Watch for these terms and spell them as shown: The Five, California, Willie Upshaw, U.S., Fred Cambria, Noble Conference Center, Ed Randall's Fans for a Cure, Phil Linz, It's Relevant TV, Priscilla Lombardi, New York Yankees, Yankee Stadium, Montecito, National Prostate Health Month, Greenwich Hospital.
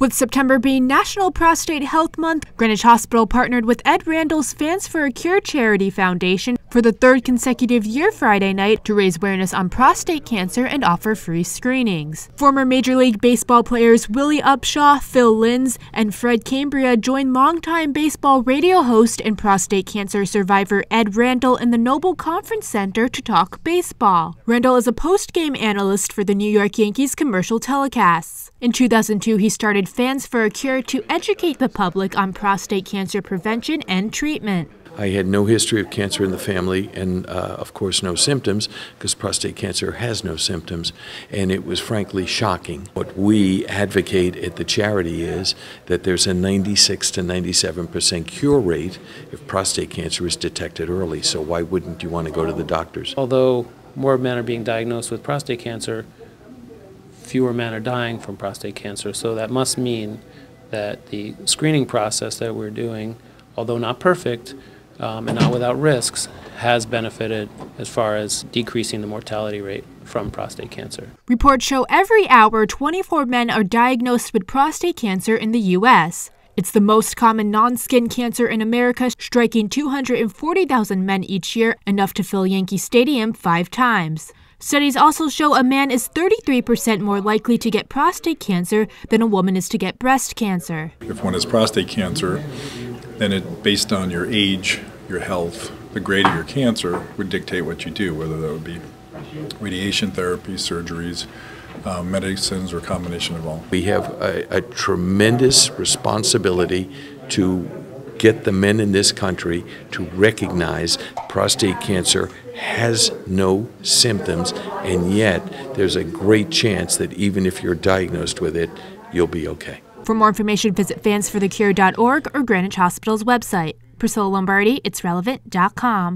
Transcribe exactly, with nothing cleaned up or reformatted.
With September being National Prostate Health Month, Greenwich Hospital partnered with Ed Randall's Fans for a Cure charity foundation for the third consecutive year Friday night to raise awareness on prostate cancer and offer free screenings. Former Major League Baseball players Willie Upshaw, Phil Linz, and Fred Cambria joined longtime baseball radio host and prostate cancer survivor Ed Randall in the Noble Conference Center to talk baseball. Randall is a post-game analyst for the New York Yankees commercial telecasts. In two thousand two, he started Fans for a Cure to educate the public on prostate cancer prevention and treatment. I had no history of cancer in the family and, uh, of course, no symptoms, because prostate cancer has no symptoms, and it was frankly shocking. What we advocate at the charity is that there's a ninety-six to ninety-seven percent cure rate if prostate cancer is detected early, so why wouldn't you want to go to the doctors? Although more men are being diagnosed with prostate cancer, fewer men are dying from prostate cancer, so that must mean that the screening process that we're doing, although not perfect um, and not without risks, has benefited as far as decreasing the mortality rate from prostate cancer. Reports show every hour twenty-four men are diagnosed with prostate cancer in the U S It's the most common non-skin cancer in America, striking two hundred forty thousand men each year, enough to fill Yankee Stadium five times. Studies also show a man is thirty-three percent more likely to get prostate cancer than a woman is to get breast cancer. If one has prostate cancer, then it, based on your age, your health, the grade of your cancer would dictate what you do, whether that would be radiation therapy, surgeries, Uh, medicines, or combination of all. We have a, a tremendous responsibility to get the men in this country to recognize prostate cancer has no symptoms, and yet there's a great chance that even if you're diagnosed with it, you'll be okay. For more information, visit fans for the cure dot org or Greenwich Hospital's website. Priscilla Lombardi, its relevant dot com.